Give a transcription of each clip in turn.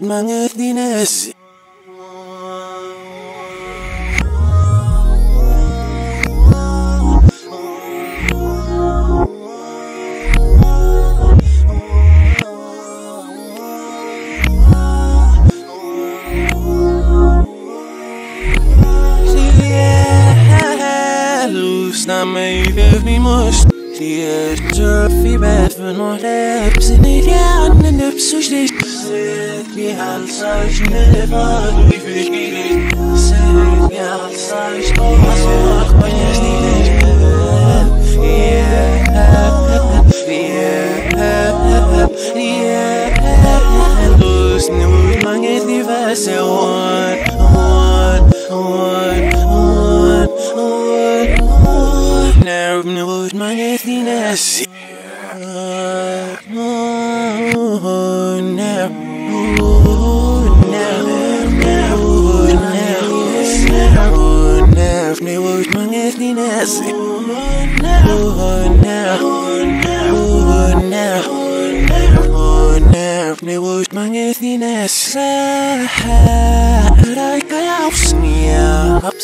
mga dinas. Na may vevimos Dias Surfi bad for no lips In it out in the psush dish Set me outside She never do if it be Set me outside She always walk by yes Dish Yeah Those new mangas divas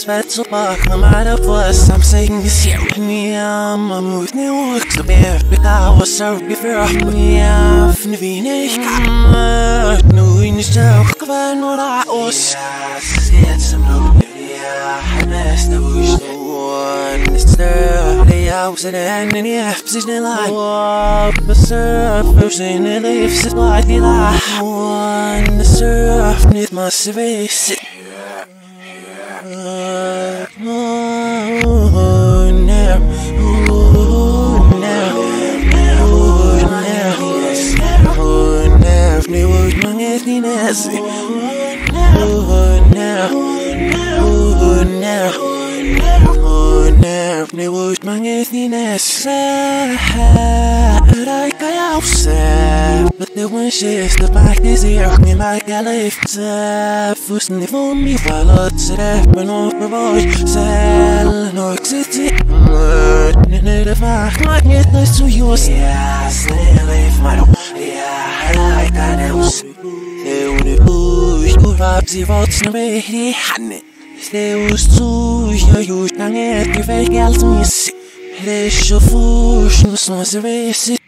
That's a lot, I'm out of us, I'm saying this year. Yeah, my mood new looks a bear, but I was so before. Yeah, from the Venus, I'm not knowing this joke. I'm not us. Yeah, I said some no, yeah, I messed up with the one. It's there, they out in the end, and yeah, position like one. The surf, person, it lives, it's like the life. One, the surf, it must be sick. But the one shifts the back is here. Me like I left. First and for me, followed to death, but no provoke. Sell no exit. None of the fact might get this to you. Yeah, I still live my own. Yeah, I like that else. They would have pushed to rap the votes in the way they had it. They was too huge. Now, if they get to me, they should push. No, so it's a racist.